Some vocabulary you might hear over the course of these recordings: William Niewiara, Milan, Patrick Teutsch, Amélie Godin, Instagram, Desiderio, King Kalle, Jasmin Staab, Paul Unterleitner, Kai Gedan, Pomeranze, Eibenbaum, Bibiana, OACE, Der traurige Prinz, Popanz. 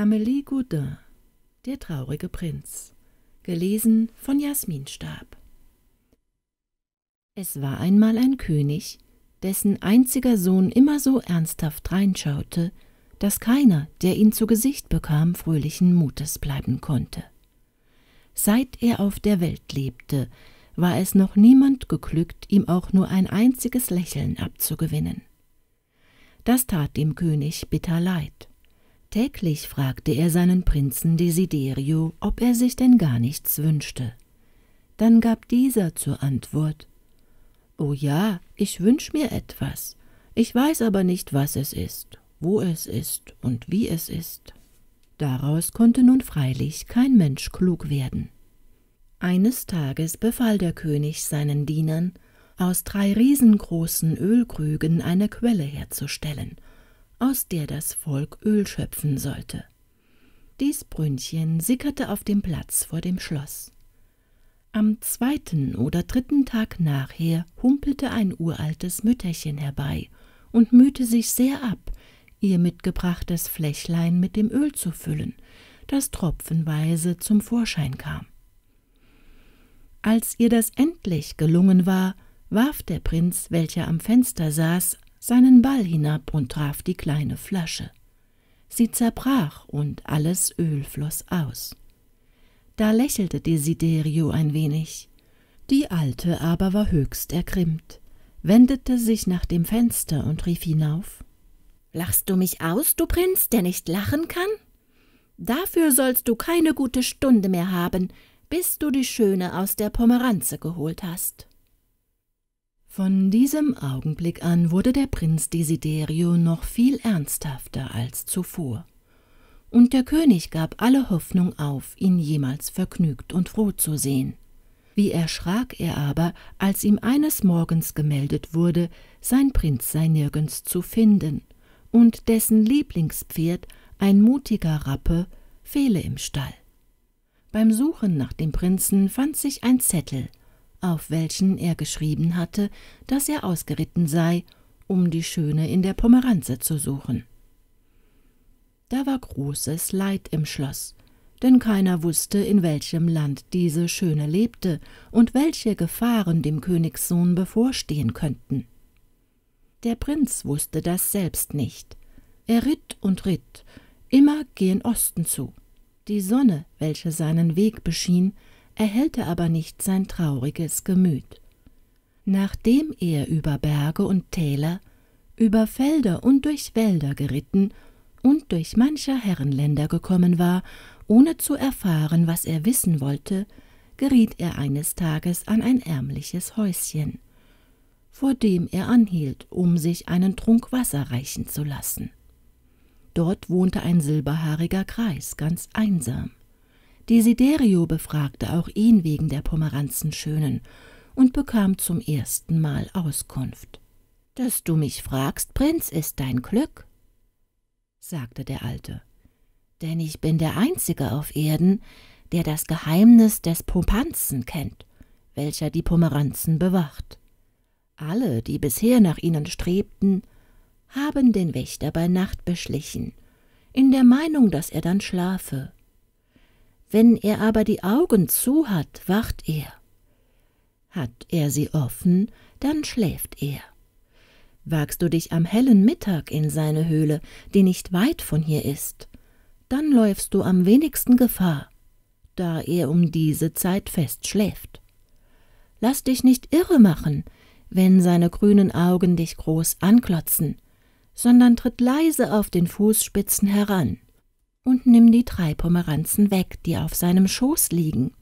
Amélie Godin, Der traurige Prinz, gelesen von Jasmin Staab. Es war einmal ein König, dessen einziger Sohn immer so ernsthaft reinschaute, dass keiner, der ihn zu Gesicht bekam, fröhlichen Mutes bleiben konnte. Seit er auf der Welt lebte, war es noch niemand geglückt, ihm auch nur ein einziges Lächeln abzugewinnen. Das tat dem König bitter leid. Täglich fragte er seinen Prinzen Desiderio, ob er sich denn gar nichts wünschte. Dann gab dieser zur Antwort: »Oh ja, ich wünsch mir etwas. Ich weiß aber nicht, was es ist, wo es ist und wie es ist.« Daraus konnte nun freilich kein Mensch klug werden. Eines Tages befahl der König seinen Dienern, aus 3 riesengroßen Ölkrügen eine Quelle herzustellen, aus der das Volk Öl schöpfen sollte. Dies Brünnchen sickerte auf dem Platz vor dem Schloss. Am 2. oder 3. Tag nachher humpelte ein uraltes Mütterchen herbei und mühte sich sehr ab, ihr mitgebrachtes Flächlein mit dem Öl zu füllen, das tropfenweise zum Vorschein kam. Als ihr das endlich gelungen war, warf der Prinz, welcher am Fenster saß, seinen Ball hinab und traf die kleine Flasche. Sie zerbrach und alles Öl floss aus. Da lächelte Desiderio ein wenig. Die Alte aber war höchst ergrimmt, wendete sich nach dem Fenster und rief hinauf: »Lachst du mich aus, du Prinz, der nicht lachen kann? Dafür sollst du keine gute Stunde mehr haben, bis du die Schöne aus der Pomeranze geholt hast.« Von diesem Augenblick an wurde der Prinz Desiderio noch viel ernsthafter als zuvor, und der König gab alle Hoffnung auf, ihn jemals vergnügt und froh zu sehen. Wie erschrak er aber, als ihm eines Morgens gemeldet wurde, sein Prinz sei nirgends zu finden, und dessen Lieblingspferd, ein mutiger Rappe, fehle im Stall. Beim Suchen nach dem Prinzen fand sich ein Zettel, auf welchen er geschrieben hatte, dass er ausgeritten sei, um die Schöne in der Pomeranze zu suchen. Da war großes Leid im Schloss, denn keiner wusste, in welchem Land diese Schöne lebte und welche Gefahren dem Königssohn bevorstehen könnten. Der Prinz wusste das selbst nicht. Er ritt und ritt, immer gen Osten zu. Die Sonne, welche seinen Weg beschien, erhellte aber nicht sein trauriges Gemüt. Nachdem er über Berge und Täler, über Felder und durch Wälder geritten und durch mancher Herrenländer gekommen war, ohne zu erfahren, was er wissen wollte, geriet er eines Tages an ein ärmliches Häuschen, vor dem er anhielt, um sich einen Trunk Wasser reichen zu lassen. Dort wohnte ein silberhaariger Greis, ganz einsam. Desiderio befragte auch ihn wegen der Pomeranzenschönen und bekam zum ersten Mal Auskunft. »Dass du mich fragst, Prinz, ist dein Glück«, sagte der Alte, »denn ich bin der Einzige auf Erden, der das Geheimnis des Popanzen kennt, welcher die Pomeranzen bewacht. Alle, die bisher nach ihnen strebten, haben den Wächter bei Nacht beschlichen, in der Meinung, dass er dann schlafe. Wenn er aber die Augen zu hat, wacht er. Hat er sie offen, dann schläft er. Wagst du dich am hellen Mittag in seine Höhle, die nicht weit von hier ist, dann läufst du am wenigsten Gefahr, da er um diese Zeit fest schläft. Lass dich nicht irre machen, wenn seine grünen Augen dich groß anklotzen, sondern tritt leise auf den Fußspitzen heran und nimm die 3 Pomeranzen weg, die auf seinem Schoß liegen.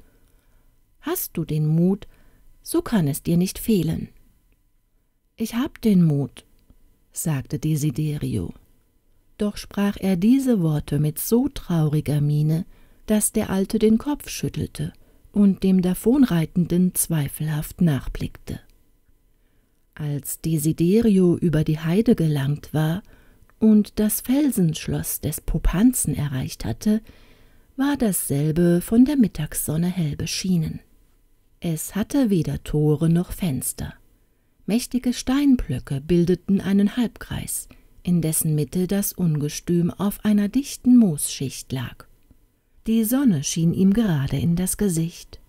Hast du den Mut, so kann es dir nicht fehlen.« »Ich hab den Mut«, sagte Desiderio. Doch sprach er diese Worte mit so trauriger Miene, dass der Alte den Kopf schüttelte und dem Davonreitenden zweifelhaft nachblickte. Als Desiderio über die Heide gelangt war und das Felsenschloss des Popanzen erreicht hatte, war dasselbe von der Mittagssonne hell beschienen. Es hatte weder Tore noch Fenster. Mächtige Steinblöcke bildeten einen Halbkreis, in dessen Mitte das Ungestüm auf einer dichten Moosschicht lag. Die Sonne schien ihm gerade in das Gesicht,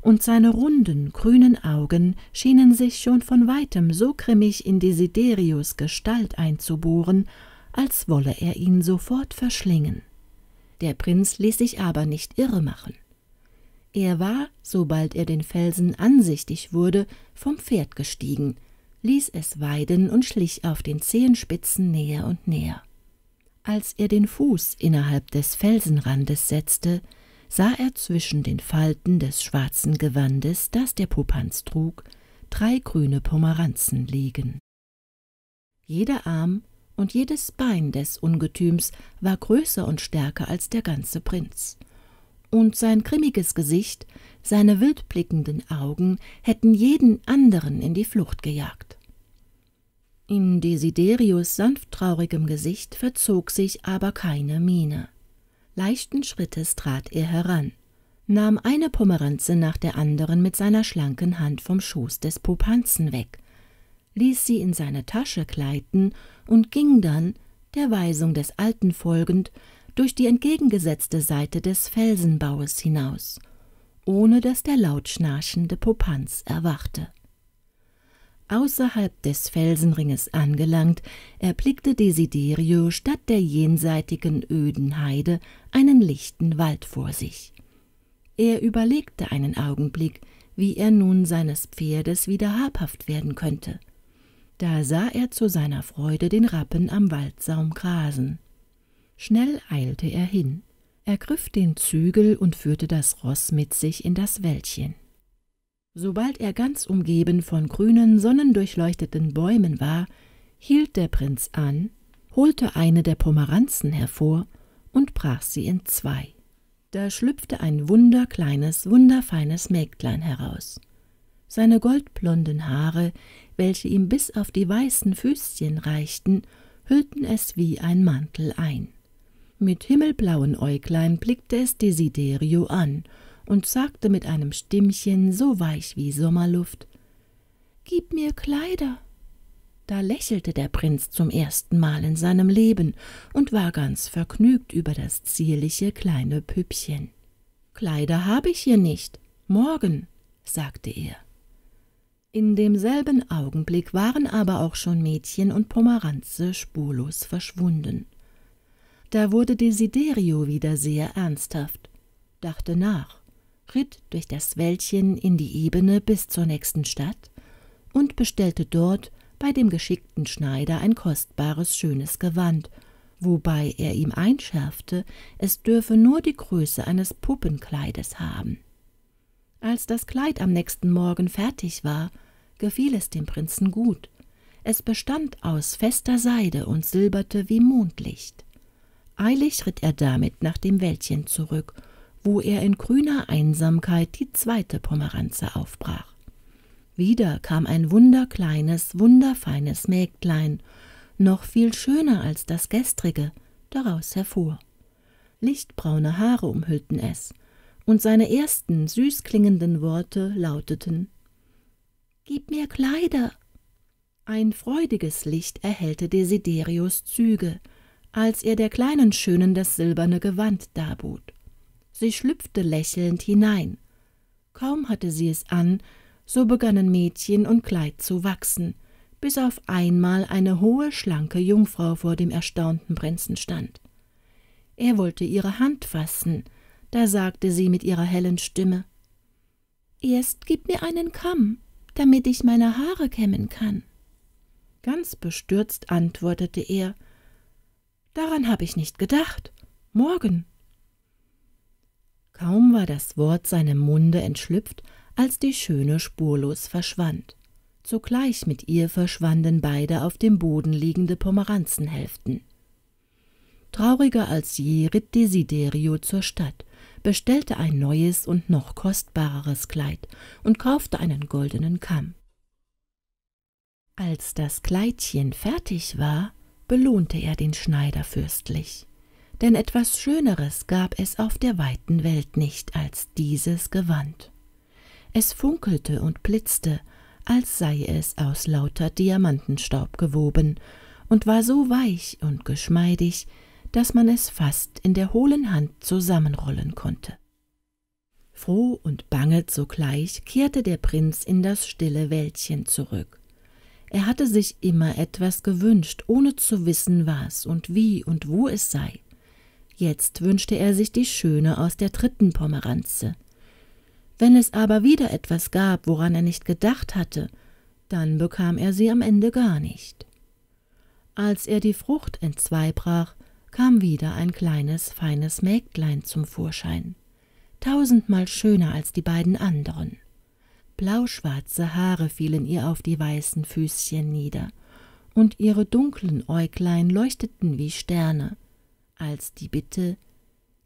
und seine runden, grünen Augen schienen sich schon von Weitem so grimmig in Desiderios Gestalt einzubohren, als wolle er ihn sofort verschlingen. Der Prinz ließ sich aber nicht irre machen. Er war, sobald er den Felsen ansichtig wurde, vom Pferd gestiegen, ließ es weiden und schlich auf den Zehenspitzen näher und näher. Als er den Fuß innerhalb des Felsenrandes setzte, sah er zwischen den Falten des schwarzen Gewandes, das der Popanz trug, 3 grüne Pomeranzen liegen. Jeder Arm und jedes Bein des Ungetüms war größer und stärker als der ganze Prinz, und sein grimmiges Gesicht, seine wildblickenden Augen hätten jeden anderen in die Flucht gejagt. In Desiderios sanft traurigem Gesicht verzog sich aber keine Miene. Leichten Schrittes trat er heran, nahm eine Pomeranze nach der anderen mit seiner schlanken Hand vom Schoß des Popanzen weg, ließ sie in seine Tasche gleiten und ging dann, der Weisung des Alten folgend, durch die entgegengesetzte Seite des Felsenbaues hinaus, ohne dass der laut schnarchende Popanz erwachte. Außerhalb des Felsenringes angelangt, erblickte Desiderio statt der jenseitigen öden Heide einen lichten Wald vor sich. Er überlegte einen Augenblick, wie er nun seines Pferdes wieder habhaft werden könnte. Da sah er zu seiner Freude den Rappen am Waldsaum grasen. Schnell eilte er hin, ergriff den Zügel und führte das Ross mit sich in das Wäldchen. Sobald er ganz umgeben von grünen, sonnendurchleuchteten Bäumen war, hielt der Prinz an, holte eine der Pomeranzen hervor und brach sie in 2. Da schlüpfte ein wunderkleines, wunderfeines Mägdlein heraus. Seine goldblonden Haare, welche ihm bis auf die weißen Füßchen reichten, hüllten es wie ein Mantel ein. Mit himmelblauen Äuglein blickte es Desiderio an und sagte mit einem Stimmchen so weich wie Sommerluft, »Gib mir Kleider!« Da lächelte der Prinz zum ersten Mal in seinem Leben und war ganz vergnügt über das zierliche kleine Püppchen. »Kleider habe ich hier nicht, morgen«, sagte er. In demselben Augenblick waren aber auch schon Mädchen und Pomeranze spurlos verschwunden. Da wurde Desiderio wieder sehr ernsthaft, dachte nach, ritt durch das Wäldchen in die Ebene bis zur nächsten Stadt und bestellte dort bei dem geschickten Schneider ein kostbares, schönes Gewand, wobei er ihm einschärfte, es dürfe nur die Größe eines Puppenkleides haben. Als das Kleid am nächsten Morgen fertig war, gefiel es dem Prinzen gut. Es bestand aus fester Seide und silberte wie Mondlicht. Eilig ritt er damit nach dem Wäldchen zurück, wo er in grüner Einsamkeit die 2. Pomeranze aufbrach. Wieder kam ein wunderkleines, wunderfeines Mägdlein, noch viel schöner als das gestrige, daraus hervor. Lichtbraune Haare umhüllten es, und seine ersten süß klingenden Worte lauteten, »Gib mir Kleider!« Ein freudiges Licht erhellte Desiderios Züge, als er der kleinen Schönen das silberne Gewand darbot. Sie schlüpfte lächelnd hinein. Kaum hatte sie es an, so begannen Mädchen und Kleid zu wachsen, bis auf einmal eine hohe, schlanke Jungfrau vor dem erstaunten Prinzen stand. Er wollte ihre Hand fassen, da sagte sie mit ihrer hellen Stimme, »Erst gib mir einen Kamm, damit ich meine Haare kämmen kann.« Ganz bestürzt antwortete er, »Daran habe ich nicht gedacht. Morgen.« Kaum war das Wort seinem Munde entschlüpft, als die Schöne spurlos verschwand. Zugleich mit ihr verschwanden beide auf dem Boden liegende Pomeranzenhälften. Trauriger als je ritt Desiderio zur Stadt, bestellte ein neues und noch kostbareres Kleid und kaufte einen goldenen Kamm. Als das Kleidchen fertig war, belohnte er den Schneider fürstlich, denn etwas Schöneres gab es auf der weiten Welt nicht als dieses Gewand. Es funkelte und blitzte, als sei es aus lauter Diamantenstaub gewoben, und war so weich und geschmeidig, dass man es fast in der hohlen Hand zusammenrollen konnte. Froh und bange zugleich kehrte der Prinz in das stille Wäldchen zurück. Er hatte sich immer etwas gewünscht, ohne zu wissen, was und wie und wo es sei. Jetzt wünschte er sich die Schöne aus der dritten Pomeranze. Wenn es aber wieder etwas gab, woran er nicht gedacht hatte, dann bekam er sie am Ende gar nicht. Als er die Frucht entzweibrach, kam wieder ein kleines, feines Mägdlein zum Vorschein, tausendmal schöner als die beiden anderen. Blauschwarze Haare fielen ihr auf die weißen Füßchen nieder, und ihre dunklen Äuglein leuchteten wie Sterne, als die Bitte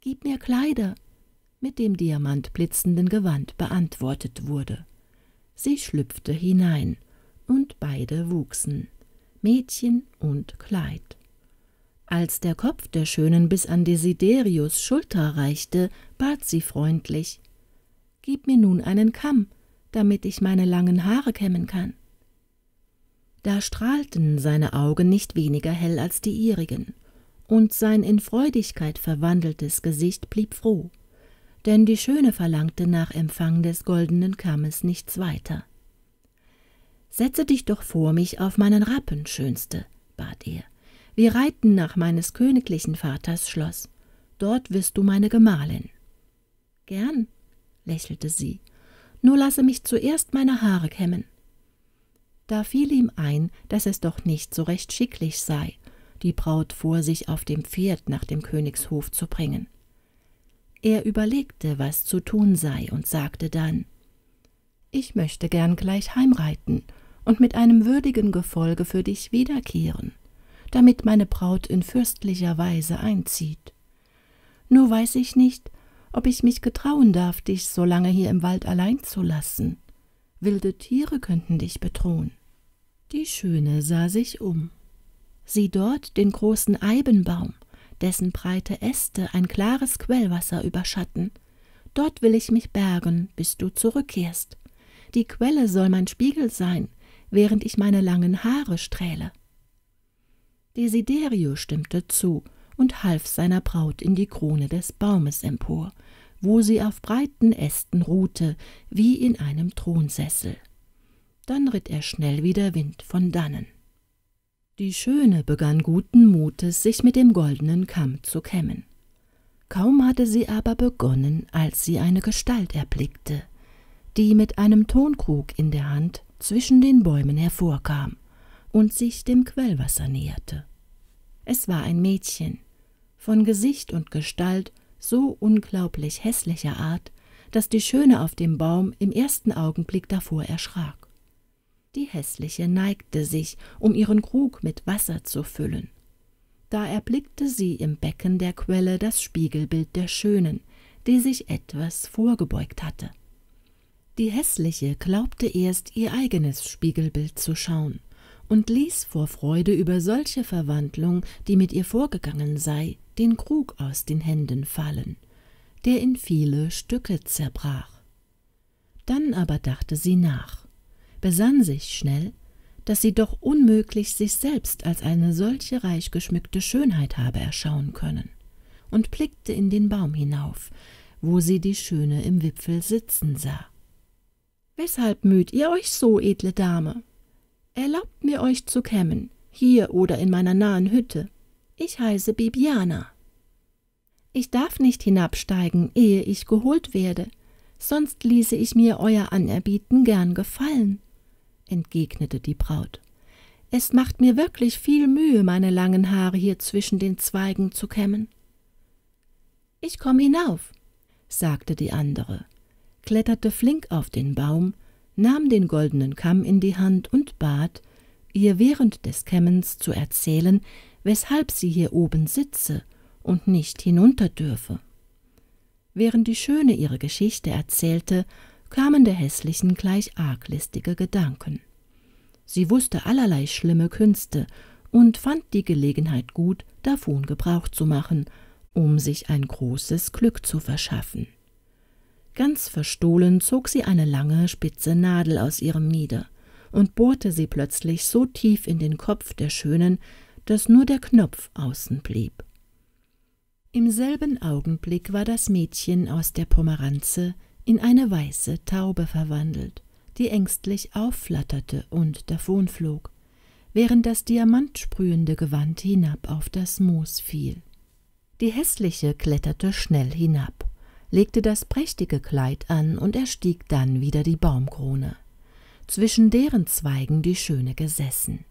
»Gib mir Kleider« mit dem diamantblitzenden Gewand beantwortet wurde. Sie schlüpfte hinein, und beide wuchsen, Mädchen und Kleid. Als der Kopf der Schönen bis an Desiderios Schulter reichte, bat sie freundlich, »Gib mir nun einen Kamm, damit ich meine langen Haare kämmen kann.« Da strahlten seine Augen nicht weniger hell als die ihrigen, und sein in Freudigkeit verwandeltes Gesicht blieb froh, denn die Schöne verlangte nach Empfang des goldenen Kammes nichts weiter. »Setze dich doch vor mich auf meinen Rappen, Schönste«, bat er. »Wir reiten nach meines königlichen Vaters Schloss. Dort wirst du meine Gemahlin.« »Gern«, lächelte sie, »nur lasse mich zuerst meine Haare kämmen.« Da fiel ihm ein, dass es doch nicht so recht schicklich sei, die Braut vor sich auf dem Pferd nach dem Königshof zu bringen. Er überlegte, was zu tun sei, und sagte dann, »Ich möchte gern gleich heimreiten und mit einem würdigen Gefolge für dich wiederkehren, damit meine Braut in fürstlicher Weise einzieht. Nur weiß ich nicht, ob ich mich getrauen darf, dich so lange hier im Wald allein zu lassen. Wilde Tiere könnten dich bedrohen.« Die Schöne sah sich um. Sieh dort den großen Eibenbaum, dessen breite Äste ein klares Quellwasser überschatten. Dort will ich mich bergen, bis du zurückkehrst. Die Quelle soll mein Spiegel sein, während ich meine langen Haare strähle. Desiderio stimmte zu und half seiner Braut in die Krone des Baumes empor, wo sie auf breiten Ästen ruhte, wie in einem Thronsessel. Dann ritt er schnell wie der Wind von dannen. Die Schöne begann guten Mutes, sich mit dem goldenen Kamm zu kämmen. Kaum hatte sie aber begonnen, als sie eine Gestalt erblickte, die mit einem Tonkrug in der Hand zwischen den Bäumen hervorkam und sich dem Quellwasser näherte. Es war ein Mädchen, von Gesicht und Gestalt so unglaublich hässlicher Art, dass die Schöne auf dem Baum im ersten Augenblick davor erschrak. Die Hässliche neigte sich, um ihren Krug mit Wasser zu füllen. Da erblickte sie im Becken der Quelle das Spiegelbild der Schönen, die sich etwas vorgebeugt hatte. Die Hässliche glaubte erst, ihr eigenes Spiegelbild zu schauen und ließ vor Freude über solche Verwandlung, die mit ihr vorgegangen sei, den Krug aus den Händen fallen, der in viele Stücke zerbrach. Dann aber dachte sie nach, besann sich schnell, dass sie doch unmöglich sich selbst als eine solche reich geschmückte Schönheit habe erschauen können, und blickte in den Baum hinauf, wo sie die Schöne im Wipfel sitzen sah. »Weshalb müht ihr euch so, edle Dame? Erlaubt mir, euch zu kämmen, hier oder in meiner nahen Hütte. Ich heiße Bibiana. Ich darf nicht hinabsteigen, ehe ich geholt werde, sonst ließe ich mir euer Anerbieten gern gefallen«, entgegnete die Braut. »Es macht mir wirklich viel Mühe, meine langen Haare hier zwischen den Zweigen zu kämmen.« »Ich komm hinauf«, sagte die andere, kletterte flink auf den Baum, nahm den goldenen Kamm in die Hand und bat, ihr während des Kämmens zu erzählen, weshalb sie hier oben sitze und nicht hinunter dürfe. Während die Schöne ihre Geschichte erzählte, kamen der Hässlichen gleich arglistige Gedanken. Sie wusste allerlei schlimme Künste und fand die Gelegenheit gut, davon Gebrauch zu machen, um sich ein großes Glück zu verschaffen. Ganz verstohlen zog sie eine lange, spitze Nadel aus ihrem Mieder und bohrte sie plötzlich so tief in den Kopf der Schönen, dass nur der Knopf außen blieb. Im selben Augenblick war das Mädchen aus der Pomeranze in eine weiße Taube verwandelt, die ängstlich aufflatterte und davonflog, während das diamantsprühende Gewand hinab auf das Moos fiel. Die Hässliche kletterte schnell hinab, legte das prächtige Kleid an und erstieg dann wieder die Baumkrone, zwischen deren Zweigen die Schöne gesessen.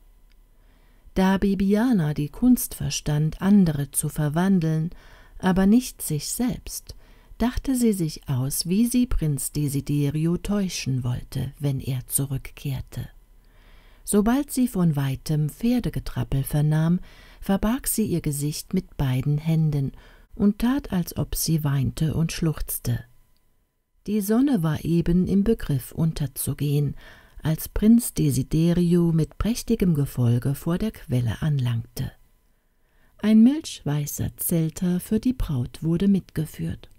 Da Bibiana die Kunst verstand, andere zu verwandeln, aber nicht sich selbst, dachte sie sich aus, wie sie Prinz Desiderio täuschen wollte, wenn er zurückkehrte. Sobald sie von weitem Pferdegetrappel vernahm, verbarg sie ihr Gesicht mit beiden Händen und tat, als ob sie weinte und schluchzte. Die Sonne war eben im Begriff unterzugehen, als Prinz Desiderio mit prächtigem Gefolge vor der Quelle anlangte. Ein milchweißer Zelter für die Braut wurde mitgeführt.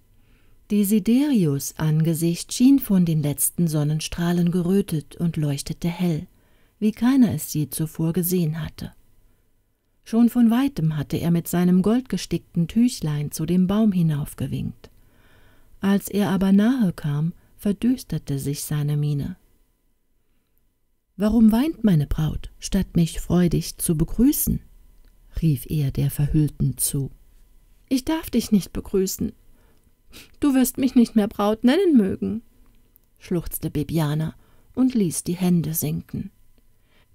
Desiderios Angesicht schien von den letzten Sonnenstrahlen gerötet und leuchtete hell, wie keiner es je zuvor gesehen hatte. Schon von weitem hatte er mit seinem goldgestickten Tüchlein zu dem Baum hinaufgewinkt. Als er aber nahe kam, verdüsterte sich seine Miene. »Warum weint meine Braut, statt mich freudig zu begrüßen?« rief er der Verhüllten zu. »Ich darf dich nicht begrüßen. Du wirst mich nicht mehr Braut nennen mögen«, schluchzte Bibiana und ließ die Hände sinken.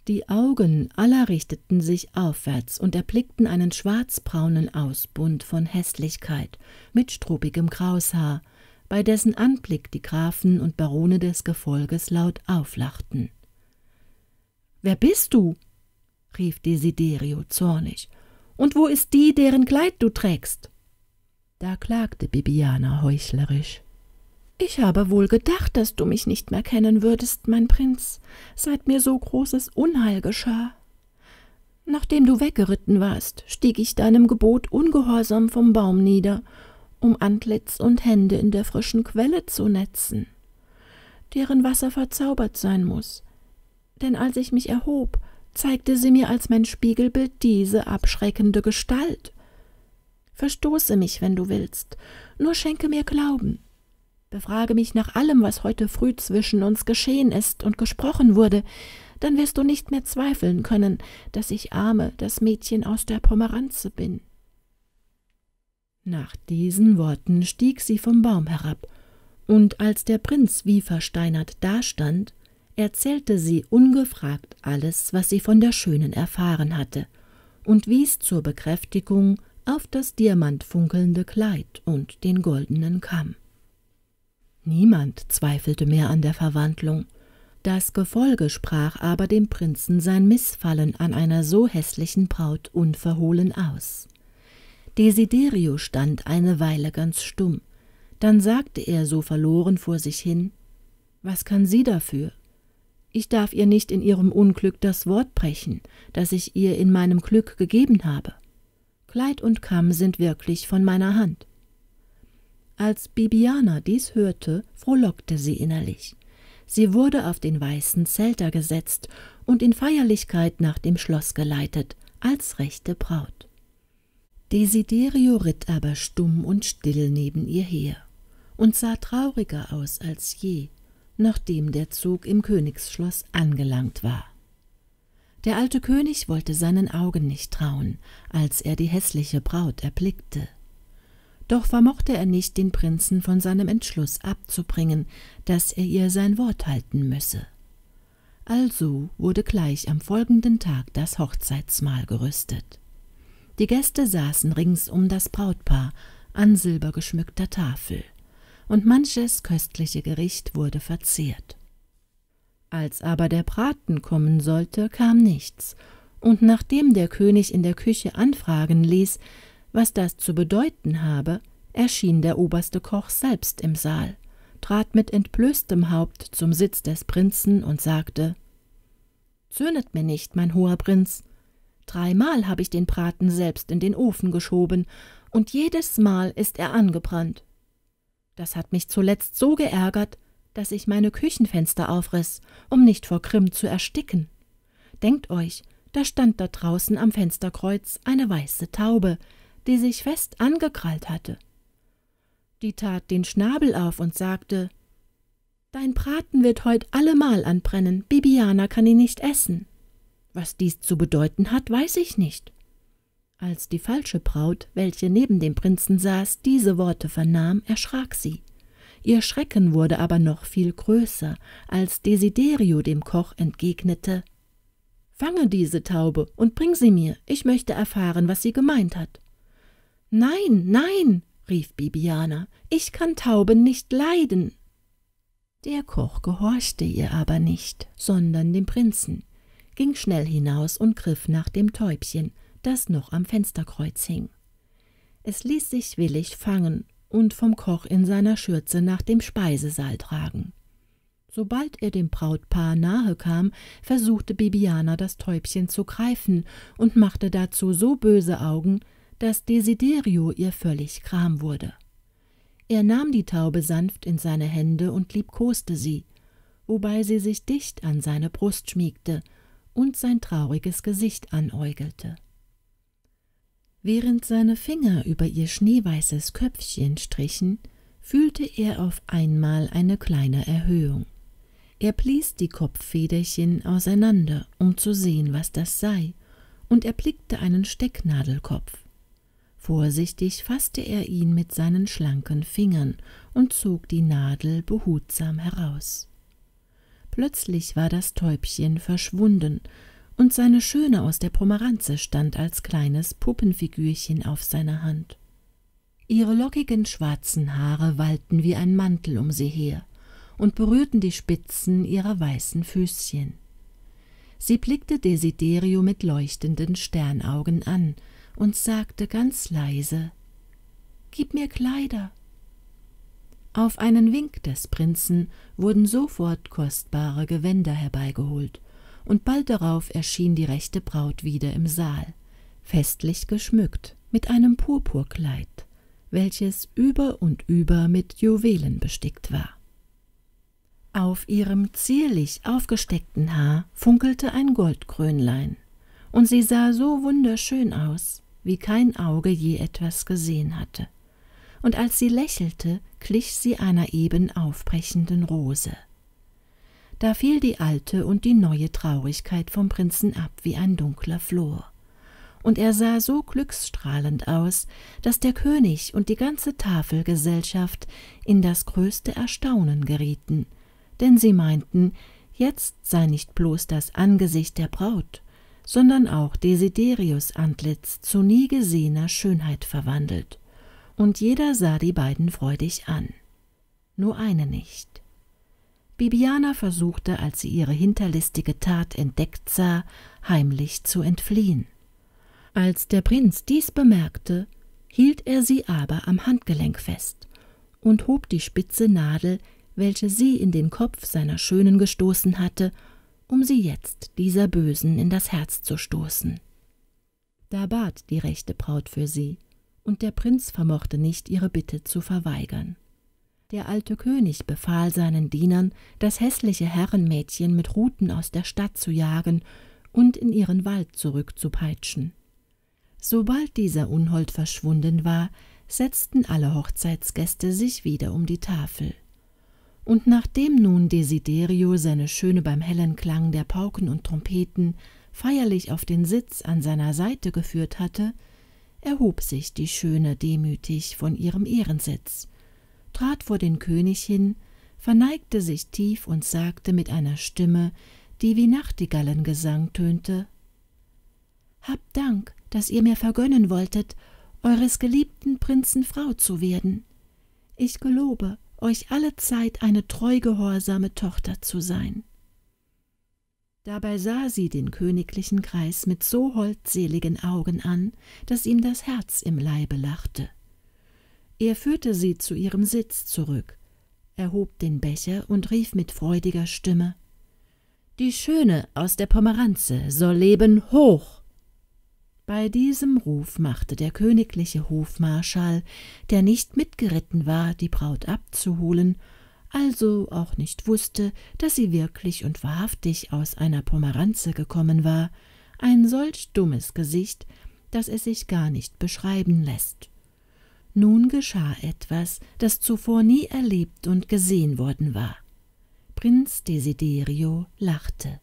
Die Augen aller richteten sich aufwärts und erblickten einen schwarzbraunen Ausbund von Hässlichkeit mit struppigem Kraushaar, bei dessen Anblick die Grafen und Barone des Gefolges laut auflachten. »Wer bist du?« rief Desiderio zornig. »Und wo ist die, deren Kleid du trägst?« Da klagte Bibiana heuchlerisch. »Ich habe wohl gedacht, dass du mich nicht mehr kennen würdest, mein Prinz, seit mir so großes Unheil geschah. Nachdem du weggeritten warst, stieg ich deinem Gebot ungehorsam vom Baum nieder, um Antlitz und Hände in der frischen Quelle zu netzen, deren Wasser verzaubert sein muss. Denn als ich mich erhob, zeigte sie mir als mein Spiegelbild diese abschreckende Gestalt. Verstoße mich, wenn du willst, nur schenke mir Glauben. Befrage mich nach allem, was heute früh zwischen uns geschehen ist und gesprochen wurde, dann wirst du nicht mehr zweifeln können, dass ich arme, das Mädchen aus der Pomeranze bin.« Nach diesen Worten stieg sie vom Baum herab, und als der Prinz wie versteinert dastand, erzählte sie ungefragt alles, was sie von der Schönen erfahren hatte, und wies zur Bekräftigung auf das diamantfunkelnde Kleid und den goldenen Kamm. Niemand zweifelte mehr an der Verwandlung. Das Gefolge sprach aber dem Prinzen sein Missfallen an einer so hässlichen Braut unverhohlen aus. Desiderio stand eine Weile ganz stumm, dann sagte er so verloren vor sich hin: »Was kann sie dafür? Ich darf ihr nicht in ihrem Unglück das Wort brechen, das ich ihr in meinem Glück gegeben habe. Kleid und Kamm sind wirklich von meiner Hand.« Als Bibiana dies hörte, frohlockte sie innerlich. Sie wurde auf den weißen Zelter gesetzt und in Feierlichkeit nach dem Schloss geleitet, als rechte Braut. Desiderio ritt aber stumm und still neben ihr her und sah trauriger aus als je, nachdem der Zug im Königsschloss angelangt war. Der alte König wollte seinen Augen nicht trauen, als er die hässliche Braut erblickte. Doch vermochte er nicht, den Prinzen von seinem Entschluss abzubringen, dass er ihr sein Wort halten müsse. Also wurde gleich am folgenden Tag das Hochzeitsmahl gerüstet. Die Gäste saßen rings um das Brautpaar an silbergeschmückter Tafel, und manches köstliche Gericht wurde verzehrt. Als aber der Braten kommen sollte, kam nichts, und nachdem der König in der Küche anfragen ließ, was das zu bedeuten habe, erschien der oberste Koch selbst im Saal, trat mit entblößtem Haupt zum Sitz des Prinzen und sagte: »Zürnet mir nicht, mein hoher Prinz. Dreimal habe ich den Braten selbst in den Ofen geschoben, und jedes Mal ist er angebrannt. Das hat mich zuletzt so geärgert, dass ich meine Küchenfenster aufriss, um nicht vor Grimm zu ersticken. Denkt euch, da stand da draußen am Fensterkreuz eine weiße Taube, die sich fest angekrallt hatte. Die tat den Schnabel auf und sagte, »Dein Braten wird heut allemal anbrennen, Bibiana kann ihn nicht essen. Was dies zu bedeuten hat, weiß ich nicht.« Als die falsche Braut, welche neben dem Prinzen saß, diese Worte vernahm, erschrak sie. Ihr Schrecken wurde aber noch viel größer, als Desiderio dem Koch entgegnete, »Fange diese Taube und bring sie mir, ich möchte erfahren, was sie gemeint hat.« »Nein, nein«, rief Bibiana, »ich kann Tauben nicht leiden.« Der Koch gehorchte ihr aber nicht, sondern dem Prinzen, ging schnell hinaus und griff nach dem Täubchen, das noch am Fensterkreuz hing. Es ließ sich willig fangen und vom Koch in seiner Schürze nach dem Speisesaal tragen. Sobald er dem Brautpaar nahe kam, versuchte Bibiana das Täubchen zu greifen und machte dazu so böse Augen, dass Desiderio ihr völlig gram wurde. Er nahm die Taube sanft in seine Hände und liebkoste sie, wobei sie sich dicht an seine Brust schmiegte und sein trauriges Gesicht anäugelte. Während seine Finger über ihr schneeweißes Köpfchen strichen, fühlte er auf einmal eine kleine Erhöhung. Er blies die Kopffederchen auseinander, um zu sehen, was das sei, und erblickte einen Stecknadelkopf. Vorsichtig fasste er ihn mit seinen schlanken Fingern und zog die Nadel behutsam heraus. Plötzlich war das Täubchen verschwunden, und seine Schöne aus der Pomeranze stand als kleines Puppenfigürchen auf seiner Hand. Ihre lockigen schwarzen Haare wallten wie ein Mantel um sie her und berührten die Spitzen ihrer weißen Füßchen. Sie blickte Desiderio mit leuchtenden Sternaugen an und sagte ganz leise, »Gib mir Kleider!« Auf einen Wink des Prinzen wurden sofort kostbare Gewänder herbeigeholt, und bald darauf erschien die rechte Braut wieder im Saal, festlich geschmückt mit einem Purpurkleid, welches über und über mit Juwelen bestickt war. Auf ihrem zierlich aufgesteckten Haar funkelte ein Goldkrönlein, und sie sah so wunderschön aus, wie kein Auge je etwas gesehen hatte, und als sie lächelte, glich sie einer eben aufbrechenden Rose. Da fiel die alte und die neue Traurigkeit vom Prinzen ab wie ein dunkler Flor, und er sah so glücksstrahlend aus, dass der König und die ganze Tafelgesellschaft in das größte Erstaunen gerieten, denn sie meinten, jetzt sei nicht bloß das Angesicht der Braut, sondern auch Desiderios Antlitz zu nie gesehener Schönheit verwandelt, und jeder sah die beiden freudig an, nur eine nicht. Bibiana versuchte, als sie ihre hinterlistige Tat entdeckt sah, heimlich zu entfliehen. Als der Prinz dies bemerkte, hielt er sie aber am Handgelenk fest und hob die spitze Nadel, welche sie in den Kopf seiner Schönen gestoßen hatte, um sie jetzt dieser Bösen in das Herz zu stoßen. Da bat die rechte Braut für sie, und der Prinz vermochte nicht, ihre Bitte zu verweigern. Der alte König befahl seinen Dienern, das hässliche Herrenmädchen mit Ruten aus der Stadt zu jagen und in ihren Wald zurückzupeitschen. Sobald dieser Unhold verschwunden war, setzten alle Hochzeitsgäste sich wieder um die Tafel. Und nachdem nun Desiderio seine Schöne beim hellen Klang der Pauken und Trompeten feierlich auf den Sitz an seiner Seite geführt hatte, erhob sich die Schöne demütig von ihrem Ehrensitz, trat vor den König hin, verneigte sich tief und sagte mit einer Stimme, die wie Nachtigallengesang tönte, »Habt Dank, dass ihr mir vergönnen wolltet, eures geliebten Prinzen Frau zu werden. Ich gelobe, euch allezeit eine treugehorsame Tochter zu sein.« Dabei sah sie den königlichen Kreis mit so holdseligen Augen an, dass ihm das Herz im Leibe lachte. Er führte sie zu ihrem Sitz zurück, erhob den Becher und rief mit freudiger Stimme, »Die Schöne aus der Pomeranze soll leben hoch!« Bei diesem Ruf machte der königliche Hofmarschall, der nicht mitgeritten war, die Braut abzuholen, also auch nicht wusste, dass sie wirklich und wahrhaftig aus einer Pomeranze gekommen war, ein solch dummes Gesicht, dass es sich gar nicht beschreiben lässt. Nun geschah etwas, das zuvor nie erlebt und gesehen worden war. Prinz Desiderio lachte.